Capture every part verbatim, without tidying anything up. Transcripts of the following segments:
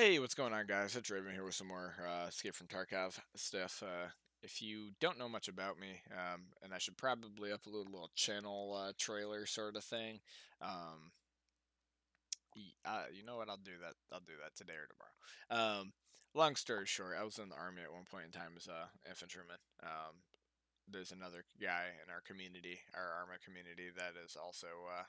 Hey, what's going on, guys? It's Raven here with some more uh, Escape from Tarkov stuff. Uh, if you don't know much about me, um, and I should probably upload a little channel uh, trailer sort of thing. Um, uh, you know what? I'll do that. I'll do that today or tomorrow. Um, long story short, I was in the army at one point in time as an infantryman. Um, there's another guy in our community, our army community, that is also. Uh,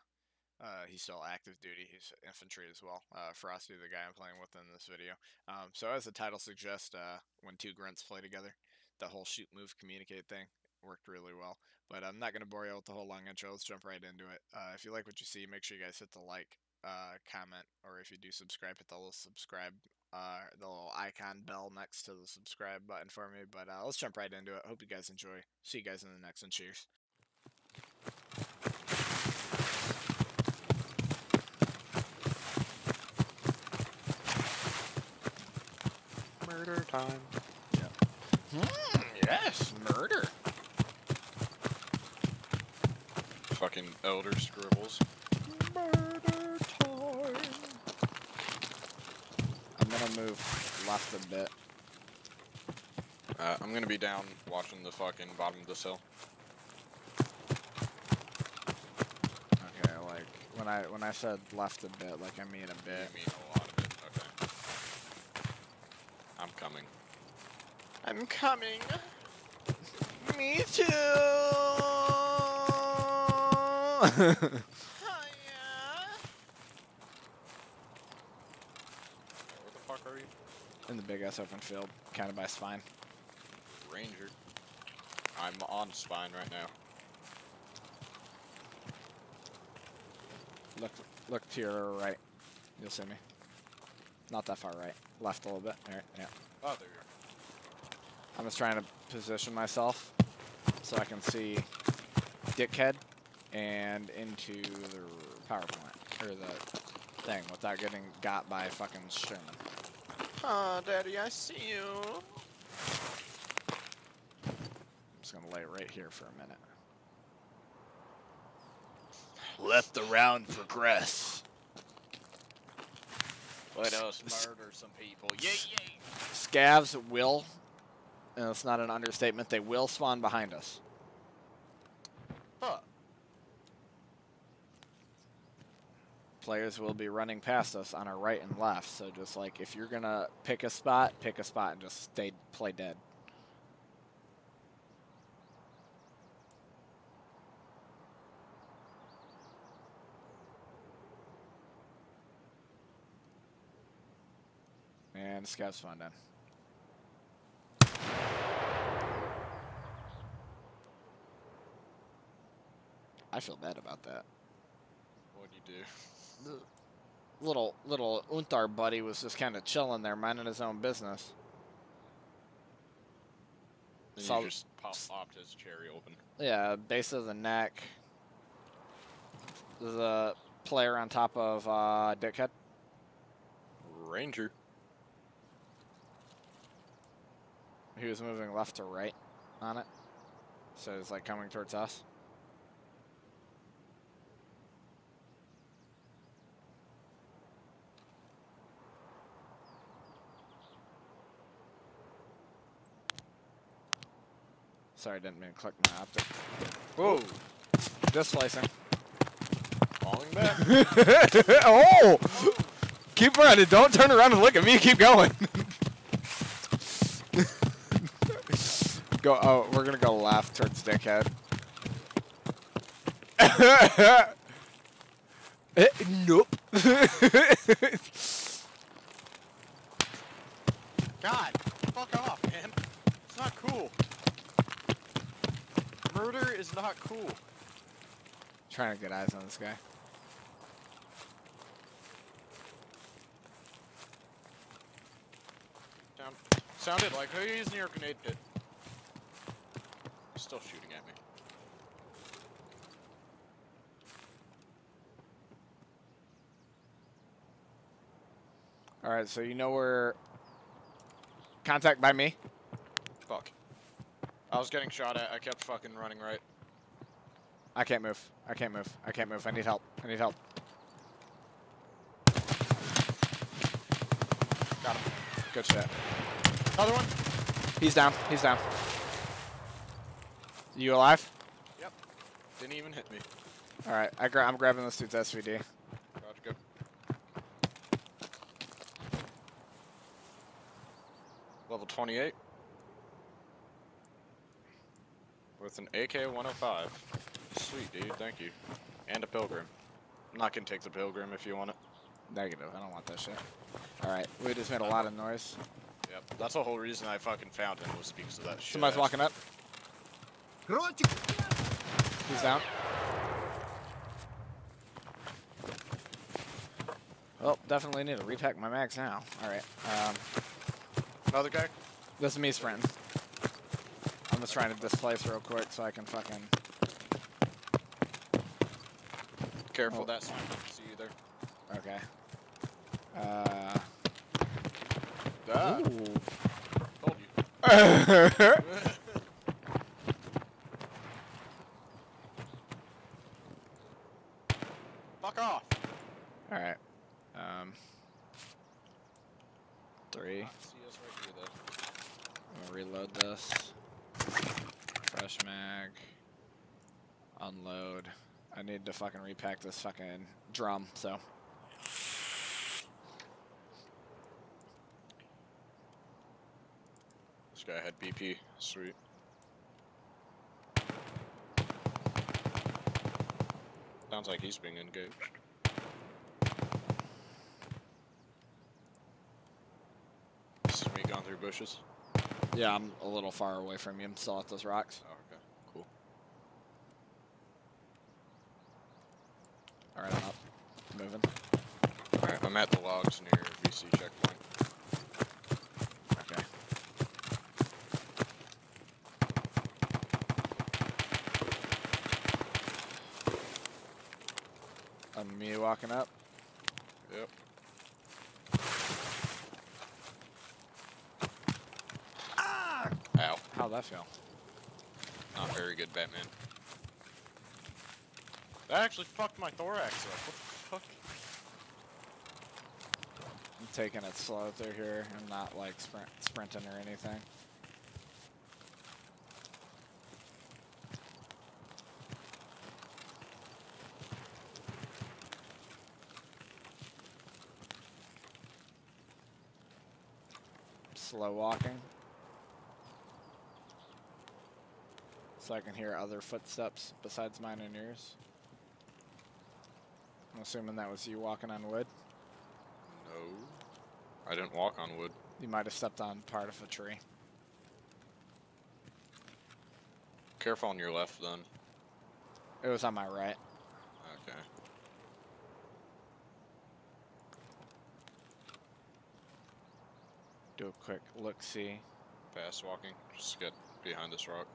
Uh, he's still active duty. He's infantry as well. Uh, Frosty, the guy I'm playing with in this video. Um, so as the title suggests, uh, when two grunts play together, the whole shoot, move, communicate thing worked really well. But I'm not going to bore you with the whole long intro. Let's jump right into it. Uh, if you like what you see, make sure you guys hit the like, uh, comment, or if you do subscribe, hit the little subscribe, uh, the little icon bell next to the subscribe button for me. But uh, let's jump right into it. Hope you guys enjoy. See you guys in the next one. Cheers. Murder time. Yeah. Mm, yes, murder. Fucking elder scribbles. Murder time. I'm gonna move left a bit. Uh, I'm gonna be down watching the fucking bottom of this hill. Okay, like when I when I said left a bit, like I mean a bit. You mean a lot of it. Okay. I'm coming. I'm coming. Me too. Oh, yeah. Where the fuck are you? In the big ass open field, counted by spine. Ranger. I'm on spine right now. Look, look to your right. You'll see me. Not that far right. Left a little bit. All right, yeah. Oh, there you are. I'm just trying to position myself so I can see Dickhead and into the PowerPoint or the thing without getting got by fucking Sherman. Ah, oh, Daddy, I see you. I'm just gonna lay right here for a minute. Let the round progress. Let us murder some people. Yay, yay! Scavs will, and it's not an understatement, they will spawn behind us. Huh. Players will be running past us on our right and left, so just like, if you're gonna pick a spot, pick a spot and just stay, play dead. And scouts spawn down. I feel bad about that. What'd you do? The little little Untar buddy was just kind of chilling there, minding his own business. Then so you just pop popped his cherry open. Yeah, base of the neck. The player on top of uh, Dickhead. Ranger. He was moving left to right on it. So it's like coming towards us. Sorry, I didn't mean to click my optic. Whoa! Displacing. Falling back. Oh! Oh! Keep running. Don't turn around and look at me. Keep going. Go, oh, we're gonna go left towards Dickhead. eh, nope. God, fuck off, man. It's not cool. Murder is not cool. Trying to get eyes on this guy. Sound, sounded like he's near grenade pit. Still shooting at me. All right, so you know where contact by me. Fuck. I was getting shot at. I kept fucking running right. I can't move. I can't move. I can't move. I need help. I need help. God Good shit. Another one. He's down. He's down. You alive? Yep. Didn't even hit me. All right. I gra I'm grabbing this dude's S V D. Roger, good. Level twenty-eight. With an A K one oh five. Sweet, dude. Thank you. And a Pilgrim. I'm not gonna take the Pilgrim if you want it. Negative. I don't want that shit. All right. We just made a lot of noise. Yep. That's the whole reason I fucking found him was because of that shit. Somebody's walking up. He's down. Oh, definitely need to repack my mags now. Alright. Um, Another guy? This is me's friend. I'm just trying to displace real quick so I can fucking... Careful, oh. That's fine. I don't see you there. Okay. Uh... Ah. Told you. To fucking repack this fucking drum, so. This guy had B P, sweet. Sounds like he's being engaged. This is me going through bushes. Yeah, I'm a little far away from you. I'm still at those rocks. Oh. Alright, I'm up. Moving. Alright, I'm at the logs near V C checkpoint. Okay. I'm me walking up? Yep. Ah! Ow. How'd that feel? Not very good, Batman. That actually fucked my thorax up. What the fuck? I'm taking it slow through here. I'm not like sprint sprinting or anything. Slow walking. So I can hear other footsteps besides mine and yours. I'm assuming that was you walking on wood? No. I didn't walk on wood. You might have stepped on part of a tree. Careful on your left, then. It was on my right. Okay. Do a quick look-see. Fast walking. Just get behind this rock.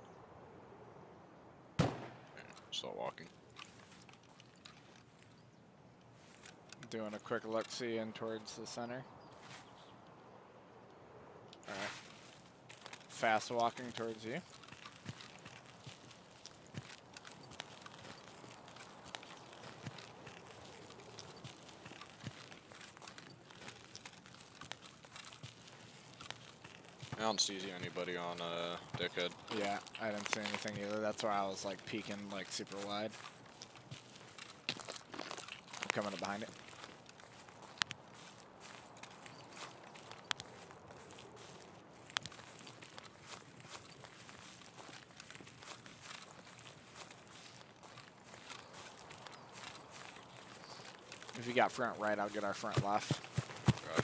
Yeah, still walking. Doing a quick look-see in towards the center. Alright. Fast walking towards you. I don't see anybody on uh, Dickhead. Yeah, I didn't see anything either. That's why I was like peeking like super wide. I'm coming up behind it. If you got front right, I'll get our front left. Right.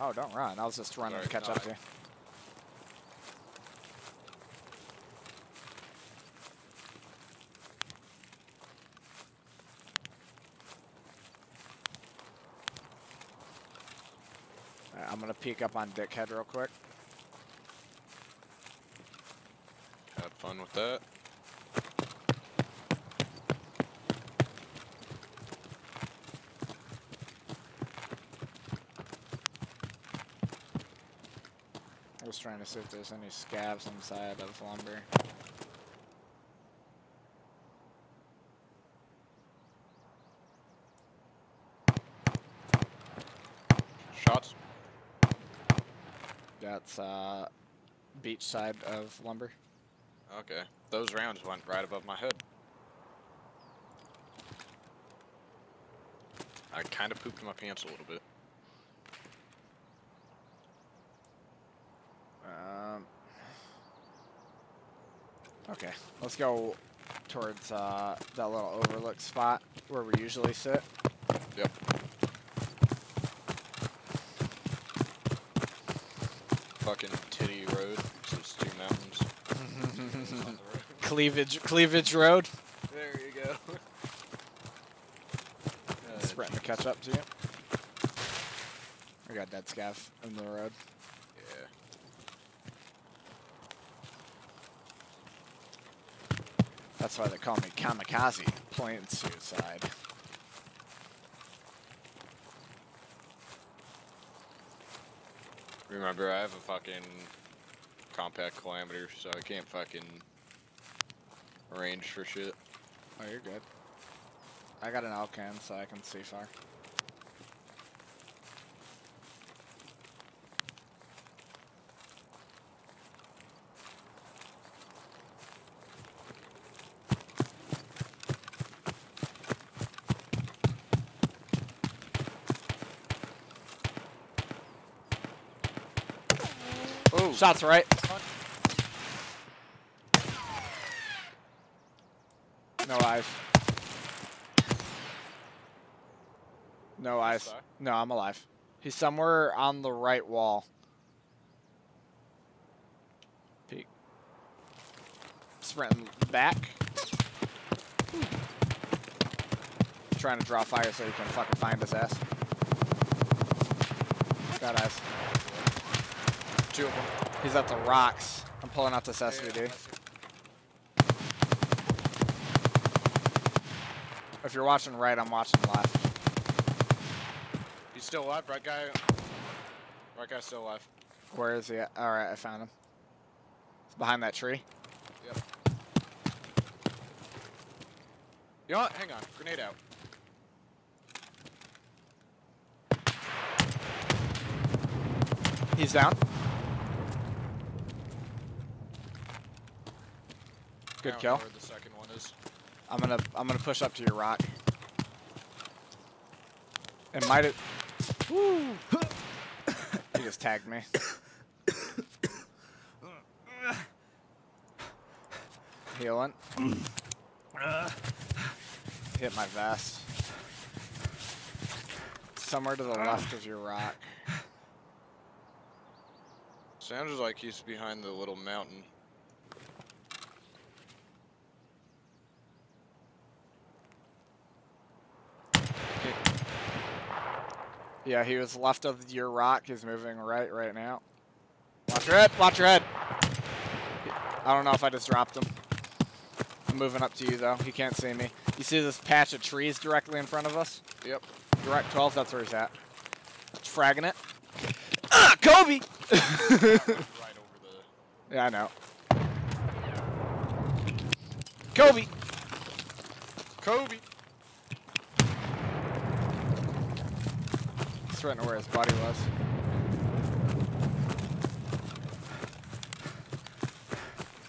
Oh, don't run. I was just running Sorry, to catch up to you. Right, I'm going to peek up on Dickhead real quick. Have fun with that. Trying to see if there's any scabs inside of lumber. Shots. That's uh, beach side of lumber. Okay. Those rounds went right above my hood. I kind of pooped my pants a little bit. Um. Okay, let's go towards uh, that little overlook spot where we usually sit. Yep. Fucking Titty Road. So it's two mountains. On the road. Cleavage, Cleavage Road. There you go. Sprinting to catch up to you. I got dead scav in the road. Yeah. That's why they call me Kamikaze, plain suicide. Remember, I have a fucking compact collimator, so I can't fucking range for shit. Oh, you're good. I got an Alcan, so I can see far. Oh, shots right. No eyes. No eyes. No, I'm alive. He's somewhere on the right wall. Peek. Sprinting back. Trying to draw fire so he can fucking find his ass. Got eyes. Two of them. He's at the rocks. I'm pulling out this S V D. If you're watching right, I'm watching left. Still alive, right guy. Right guy's still alive. Where is he at? Alright, I found him. It's behind that tree. Yep. You know what? Hang on. Grenade out. He's down. Good kill. I don't know where the second one is. I'm gonna I'm gonna push up to your rock. It might have Woo. He just tagged me. Healing. Hit my vest. Somewhere to the left of your rock. Sounds like he's behind the little mountain. Yeah, he was left of your rock. He's moving right right now. Watch your head. Watch your head. I don't know if I just dropped him. I'm moving up to you, though. He can't see me. You see this patch of trees directly in front of us? Yep. Direct twelve, that's where he's at. Fragging it. Ah, Kobe! Yeah, I know. Kobe! Kobe! I don't know where his body was.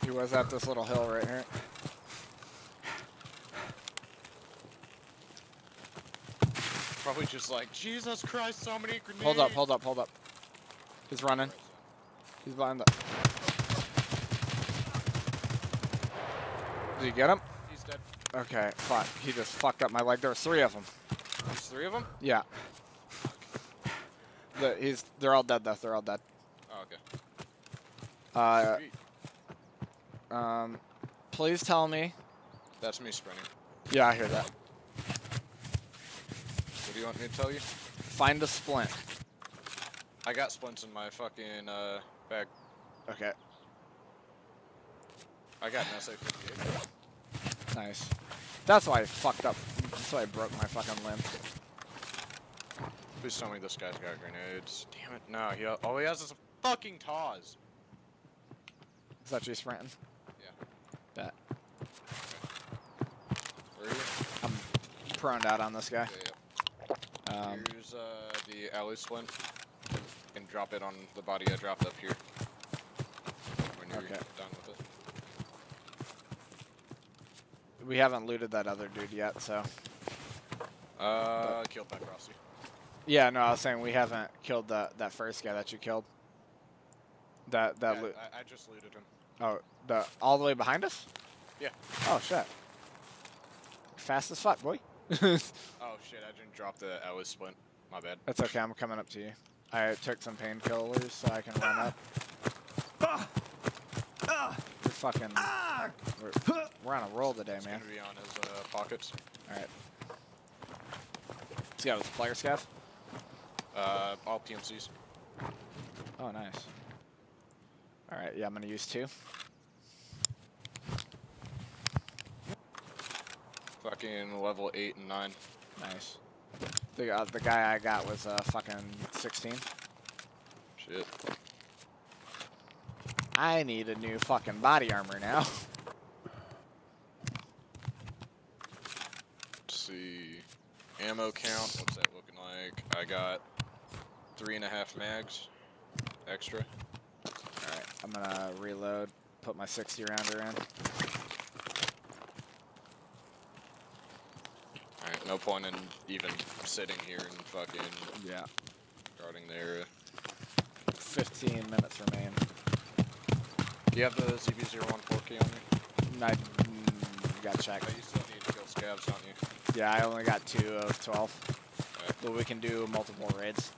He was at this little hill right here. Probably just like, Jesus Christ, so many grenades. Hold up, hold up, hold up. He's running. He's behind the... Did you get him? He's dead. Okay, fuck. He just fucked up my leg. There were three of them. There's three of them? Yeah. The, he's, they're all dead, though. They're all dead. Oh, okay. Uh, Sweet. Um, please tell me. That's me sprinting. Yeah, I hear that. What do you want me to tell you? Find a splint. I got splints in my fucking uh, bag. Okay. I got an S A fifty-eight. Nice. That's why I fucked up. That's why I broke my fucking limb. Please tell me this guy's got grenades. Damn it. No, he, all he has is a fucking T O S. Is that you sprinting? Yeah. That. Okay. Where are you? I'm proned out on this guy. Yeah, yeah. Um, Here's uh, the alley splint. can drop it on the body I dropped up here. When you're okay. done with it. We haven't looted that other dude yet, so. Uh, but killed by Frosty. Yeah, no, I was saying we haven't killed that that first guy that you killed. That that yeah, loot. I, I just looted him. Oh, the all the way behind us? Yeah. Oh shit. Fast as fuck, boy. Oh shit! I didn't drop the. I was splint. My bad. That's okay. I'm coming up to you. I took some painkillers so I can run up. Ah! Ah! We're fucking. Ah! We're, we're on a roll today, it's man. Gonna be on his uh, pockets. All right. Let's go with the player scav. Uh, all P M Cs. Oh, nice. All right. Yeah, I'm gonna use two. Fucking level eight and nine. Nice. The, uh, the guy I got was uh, fucking sixteen. Shit. I need a new fucking body armor now. Let's see. Ammo count. What's that looking like? I got three and a half mags. Extra. Alright. I'm gonna reload. Put my sixty rounder in. No point in even sitting here and fucking yeah, guarding there. fifteen minutes remain. Do you have the Z B zero one four key on you? No, I got checked. But you still need to kill scabs, don't you? Yeah, I only got two of twelve. Okay. But we can do multiple raids.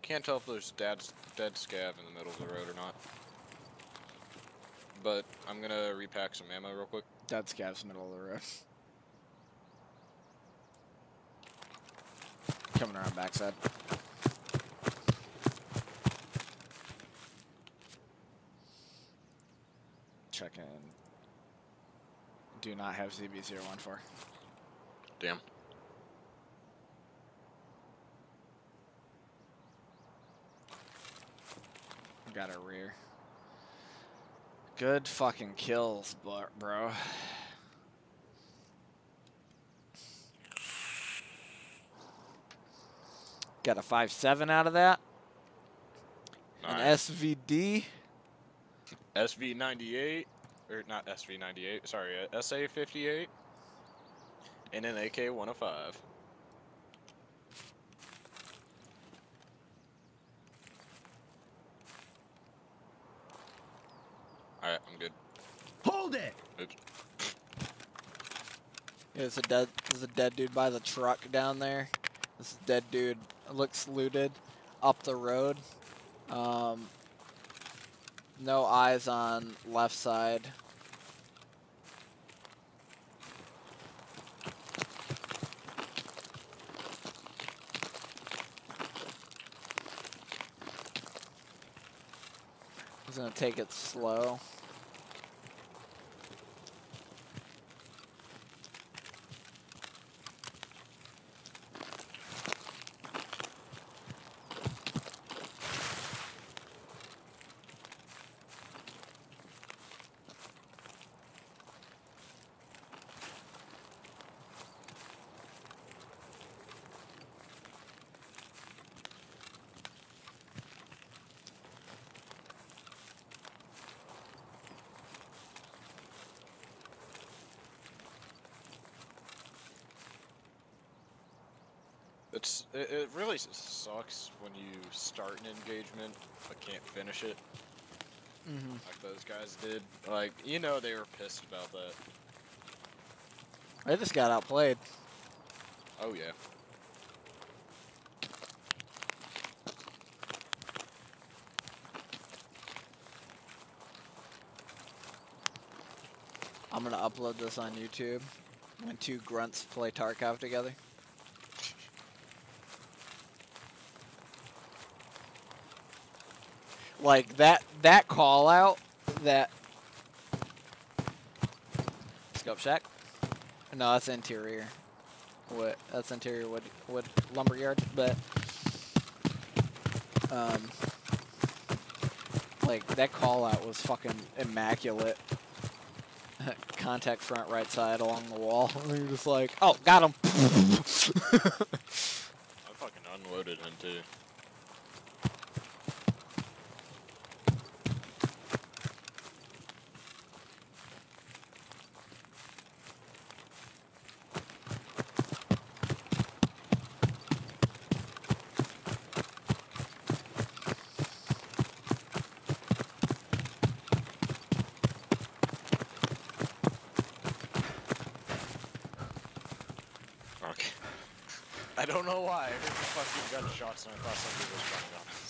Can't tell if there's dad's dead scab in the middle of the road or not. But I'm gonna repack some ammo real quick. Dead scav's middle of the road. Coming around backside. Check in. Do not have Z B zero one four. Damn. Got a rear. Good fucking kills, bro. Got a five seven out of that. Nice. An S V D. S V ninety-eight. Or not S V ninety-eight. Sorry, uh, S A fifty-eight. And an A K one oh five. Alright, I'm good. Hold it! Oops. Yeah, there's a dead there's a dead dude by the truck down there. This dead dude looks looted up the road. Um no eyes on left side. I'm gonna take it slow. It's, it, it really sucks when you start an engagement but can't finish it, mm-hmm. like those guys did. Like, you know they were pissed about that. They just got outplayed. Oh, yeah. I'm going to upload this on YouTube when two grunts play Tarkov together. Like that that call out that scope shack. No, that's interior. What? That's interior wood wood lumberyard. But um, like that call out was fucking immaculate. Contact front right side along the wall. And you're just like, oh, got him. I fucking unloaded him too. I don't know why. I heard the fucking gunshots and I thought somebody was running up.